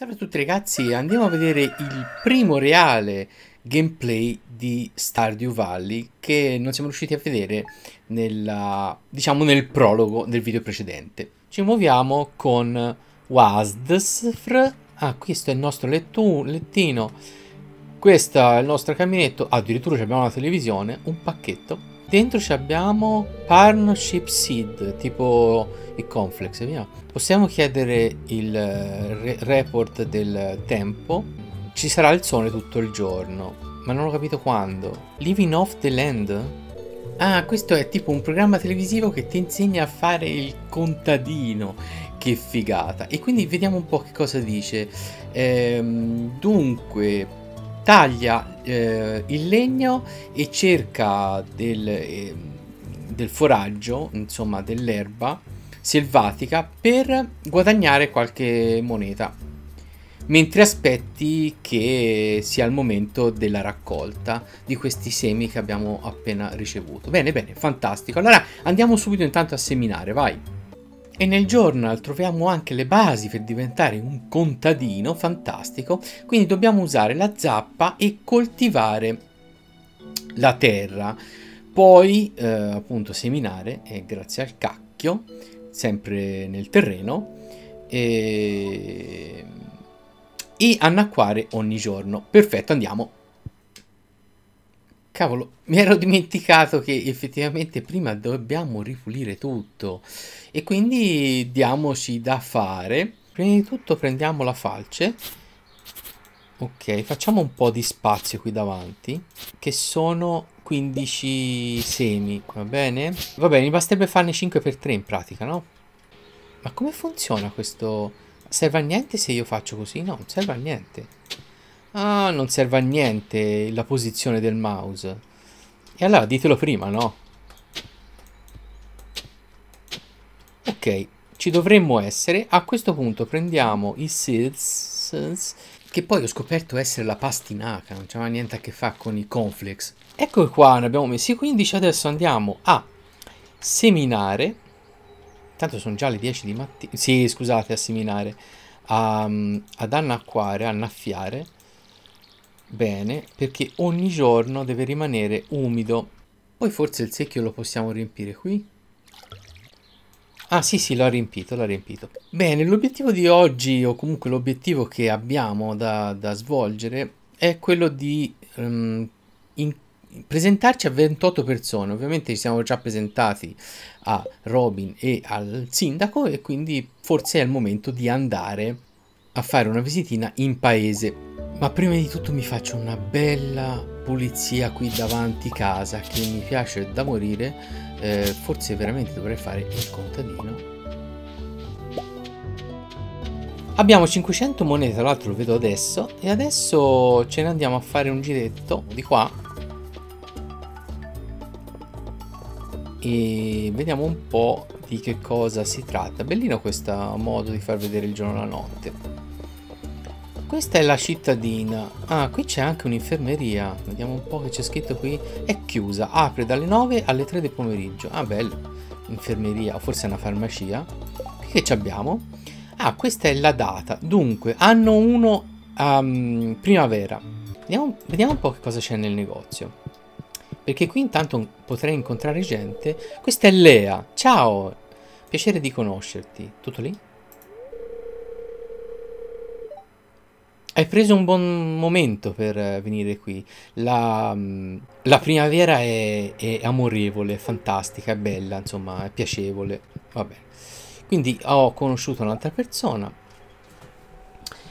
Salve a tutti ragazzi, andiamo a vedere il primo reale gameplay di Stardew Valley che non siamo riusciti a vedere nel prologo del video precedente. Ci muoviamo con WASD. Ah, questo è il nostro lettino, questo è il nostro caminetto, addirittura abbiamo una televisione, un pacchetto. Dentro abbiamo Partnership Seed, tipo il Conflux, via. Possiamo chiedere il report del tempo. Ci sarà il sole tutto il giorno, ma non ho capito quando. Living off the land? Ah, questo è tipo un programma televisivo che ti insegna a fare il contadino. Che figata! E quindi vediamo un po' che cosa dice. Dunque... taglia il legno e cerca del foraggio, insomma dell'erba selvatica per guadagnare qualche moneta mentre aspetti che sia il momento della raccolta di questi semi che abbiamo appena ricevuto. Bene, bene, fantastico. Allora andiamo subito intanto a seminare, vai! E nel journal troviamo anche le basi per diventare un contadino, fantastico. Quindi dobbiamo usare la zappa e coltivare la terra. Poi appunto seminare, grazie al cacchio, sempre nel terreno, e annacquare ogni giorno. Perfetto, andiamo. Cavolo, mi ero dimenticato che effettivamente prima dobbiamo ripulire tutto e quindi diamoci da fare. Prima di tutto prendiamo la falce. Ok, facciamo un po' di spazio qui davanti, che sono 15 semi, va bene? Va bene, mi basterebbe farne 5×3 in pratica, no? Ma come funziona questo? Serve a niente se io faccio così? No, non serve a niente. Ah, non serve a niente la posizione del mouse. E allora ditelo prima, no? Ok, ci dovremmo essere. A questo punto prendiamo i seeds, che poi ho scoperto essere la pastinaca, non c'aveva niente a che fare con i cornflakes. Ecco qua, ne abbiamo messi 15, adesso andiamo a seminare. Intanto sono già le 10 di mattina. Sì, scusate, a seminare. Ad annacquare, annaffiare. Bene, perché ogni giorno deve rimanere umido. Poi forse il secchio lo possiamo riempire qui. Ah sì sì, l'ho riempito. Bene, l'obiettivo di oggi, o comunque l'obiettivo che abbiamo da svolgere, è quello di presentarci a 28 persone. Ovviamente ci siamo già presentati a Robin e al sindaco, e quindi forse è il momento di andare a fare una visitina in paese. Ma prima di tutto mi faccio una bella pulizia qui davanti casa, che mi piace da morire. Forse veramente dovrei fare il contadino. Abbiamo 500 monete, tra l'altro lo vedo adesso. E adesso ce ne andiamo a fare un giretto di qua e vediamo un po' di che cosa si tratta. Bellino questo modo di far vedere il giorno e la notte. Questa è la cittadina. Ah, qui c'è anche un'infermeria. Vediamo un po' che c'è scritto qui. È chiusa, apre dalle 9 alle 3 del pomeriggio. Ah, bello. Infermeria, o forse è una farmacia. Qui che abbiamo? Ah, questa è la data. Dunque, anno 1, primavera. Vediamo un po' che cosa c'è nel negozio, perché qui intanto potrei incontrare gente. Questa è Leah. Ciao, piacere di conoscerti. Tutto lì? Hai preso un buon momento per venire qui. La primavera è amorevole, fantastica, è bella, insomma, è piacevole. Vabbè. Quindi ho conosciuto un'altra persona.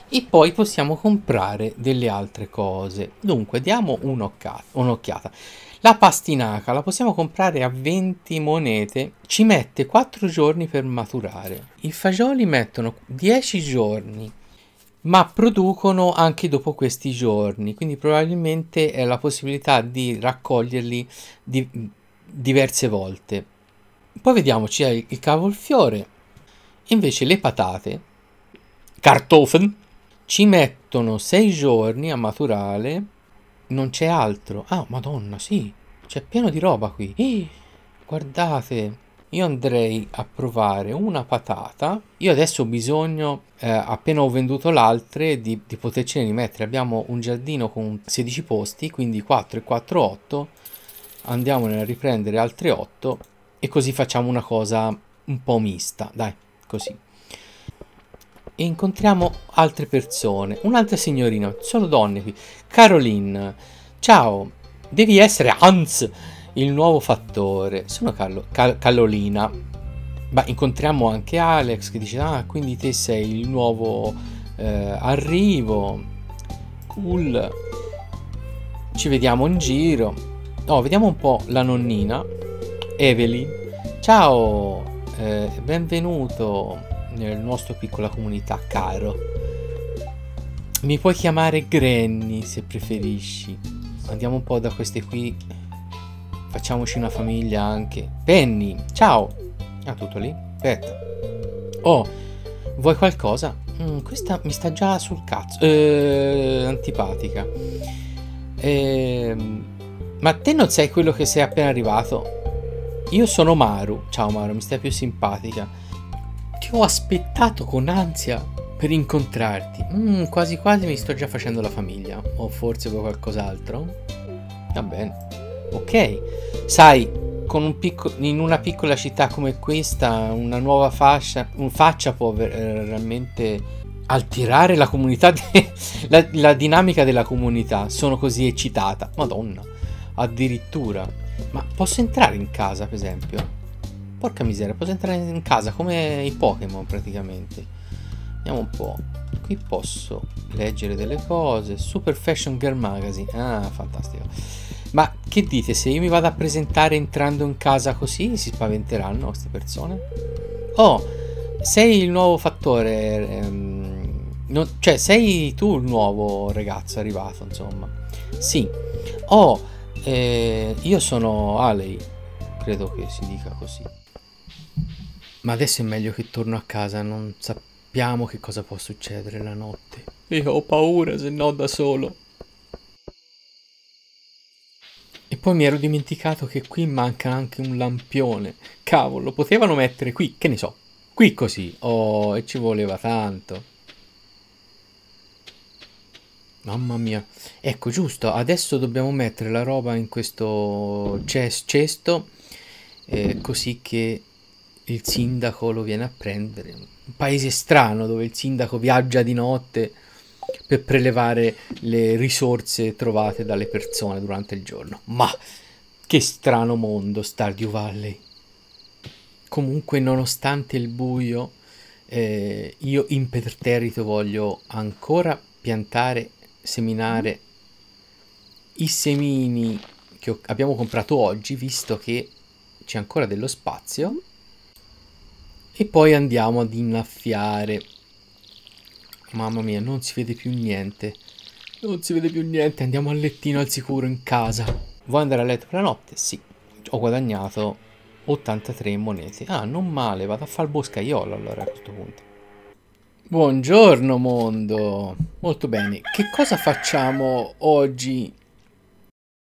E poi possiamo comprare delle altre cose. Dunque, diamo un'occhiata. La pastinaca la possiamo comprare a 20 monete. Ci mette 4 giorni per maturare. I fagioli mettono 10 giorni. Ma producono anche dopo questi giorni, quindi probabilmente è la possibilità di raccoglierli diverse volte. Poi vediamoci il cavolfiore. Invece le patate, kartoffeln, ci mettono 6 giorni a maturare. Non c'è altro. Ah, madonna, sì, c'è pieno di roba qui. Guardate, io andrei a provare una patata. Io adesso ho bisogno, appena ho venduto l'altra, di potercene rimettere. Abbiamo un giardino con 16 posti, quindi 4 e 4, 8. Andiamone a riprendere altre 8 e così facciamo una cosa un po' mista, dai, così. E incontriamo altre persone, un'altra signorina, solo donne qui. Caroline, ciao, devi essere Hans, il nuovo fattore. Sono Carolina. Ma incontriamo anche Alex che dice, ah, quindi te sei il nuovo arrivo, cool. Ci vediamo in giro. Oh, vediamo un po' la nonnina, Evelyn. Ciao, benvenuto nella nostra piccola comunità, caro. Mi puoi chiamare Granny se preferisci. Andiamo un po' da queste qui, facciamoci una famiglia anche. Penny, ciao. Ah, tutto lì, aspetta. Oh, vuoi qualcosa? Questa mi sta già sul cazzo, antipatica. Ma te non sei quello che sei appena arrivato? Io sono Maru. Ciao Maru, mi stai più simpatica. Ti ho aspettato con ansia per incontrarti. Quasi quasi mi sto già facendo la famiglia. O forse vuoi qualcos'altro? Va bene. Ok. Sai, con in una piccola città come questa, una nuova faccia può veramente alterare la comunità, la dinamica della comunità. Sono così eccitata. Madonna, addirittura. Ma posso entrare in casa, per esempio? Porca miseria, posso entrare in casa come i Pokémon praticamente. Vediamo un po'. Qui posso leggere delle cose. Super Fashion Girl Magazine. Ah, fantastico. Ma che dite, se io mi vado a presentare entrando in casa così, si spaventeranno queste persone? Oh, sei il nuovo fattore. Cioè, sei tu il nuovo ragazzo arrivato, insomma. Sì. Oh, io sono Alei. Credo che si dica così. Ma adesso è meglio che torno a casa, non sappiamo che cosa può succedere la notte. Io ho paura, se no da solo. E poi mi ero dimenticato che qui manca anche un lampione. Cavolo, lo potevano mettere qui, che ne so. Qui così. Oh, e ci voleva tanto. Mamma mia. Ecco, giusto, adesso dobbiamo mettere la roba in questo cesto, così che il sindaco lo viene a prendere. Un paese strano dove il sindaco viaggia di notte per prelevare le risorse trovate dalle persone durante il giorno. Ma che strano mondo, Stardew Valley. Comunque, nonostante il buio, io imperterrito voglio ancora piantare, seminare i semini che abbiamo comprato oggi, visto che c'è ancora dello spazio. E poi andiamo ad innaffiare. Mamma mia, non si vede più niente. Non si vede più niente. Andiamo a lettino al sicuro in casa. Vuoi andare a letto per la notte? Sì. Ho guadagnato 83 monete. Ah, non male. Vado a fare il boscaiolo allora a questo punto. Buongiorno mondo. Molto bene. Che cosa facciamo oggi?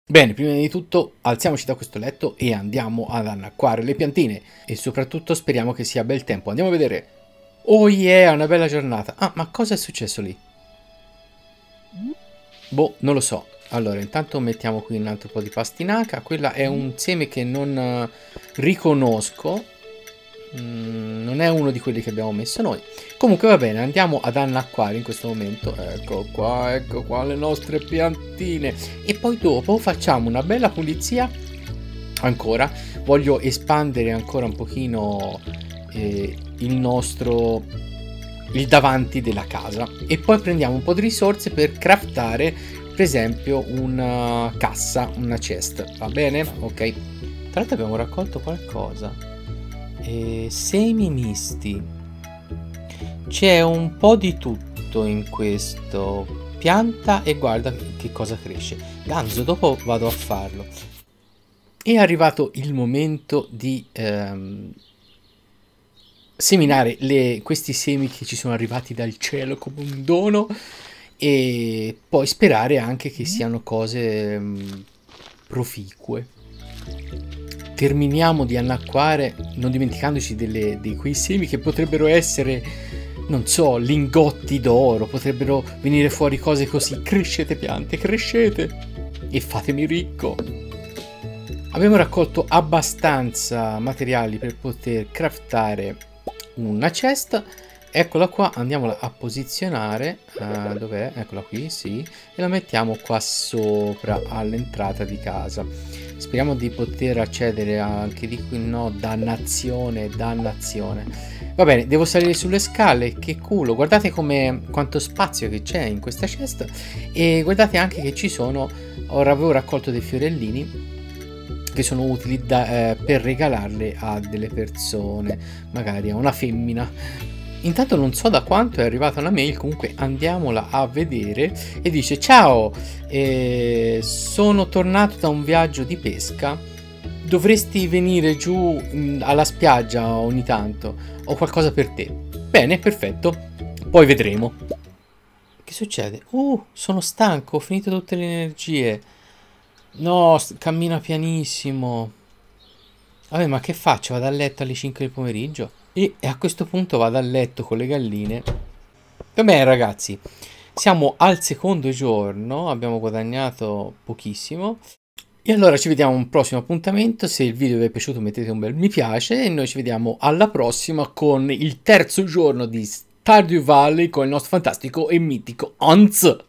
Bene, prima di tutto alziamoci da questo letto e andiamo ad annacquare le piantine. E soprattutto speriamo che sia bel tempo. Andiamo a vedere. Oh yeah, una bella giornata. Ah, ma cosa è successo lì? Boh, non lo so. Allora, intanto mettiamo qui un altro po' di pastinaca. Quella è un seme che non riconosco. Non è uno di quelli che abbiamo messo noi. Comunque va bene, andiamo ad annacquare in questo momento. Ecco qua le nostre piantine. E poi dopo facciamo una bella pulizia. Ancora voglio espandere ancora un pochino il davanti della casa. E poi prendiamo un po' di risorse per craftare, per esempio, una cassa, una chest. Va bene? Ok. Tra l'altro abbiamo raccolto qualcosa. Semi misti, c'è un po' di tutto in questo. Pianta e guarda che cosa cresce. Ganzo, dopo vado a farlo. È arrivato il momento di seminare questi semi che ci sono arrivati dal cielo come un dono, e poi sperare anche che siano cose proficue. terminiamo di annacquare, non dimenticandoci di quei semi che potrebbero essere, non so, lingotti d'oro, potrebbero venire fuori cose così. Crescete piante, crescete e fatemi ricco. Abbiamo raccolto abbastanza materiali per poter craftare una cesta. Eccola qua, andiamola a posizionare, dov'è? Eccola qui, sì, e la mettiamo qua sopra all'entrata di casa. Speriamo di poter accedere anche di qui, no, dannazione, dannazione. Va bene, devo salire sulle scale, che culo, guardate come, quanto spazio che c'è in questa cesta e guardate anche che ci sono, ora avevo raccolto dei fiorellini che sono utili da, per regalarle a delle persone, magari a una femmina. Intanto non so da quanto è arrivata una mail, comunque andiamola a vedere, e dice: ciao, sono tornato da un viaggio di pesca, dovresti venire giù alla spiaggia ogni tanto, ho qualcosa per te. Bene, perfetto, poi vedremo. Che succede? Sono stanco, ho finito tutte le energie. No, cammina pianissimo. Vabbè, ma che faccio? Vado a letto alle 5 del pomeriggio? E a questo punto vado a letto con le galline. Vabbè ragazzi, siamo al secondo giorno, abbiamo guadagnato pochissimo. E allora ci vediamo a un prossimo appuntamento. Se il video vi è piaciuto mettete un bel mi piace e noi ci vediamo alla prossima con il terzo giorno di Stardew Valley con il nostro fantastico e mitico Hans.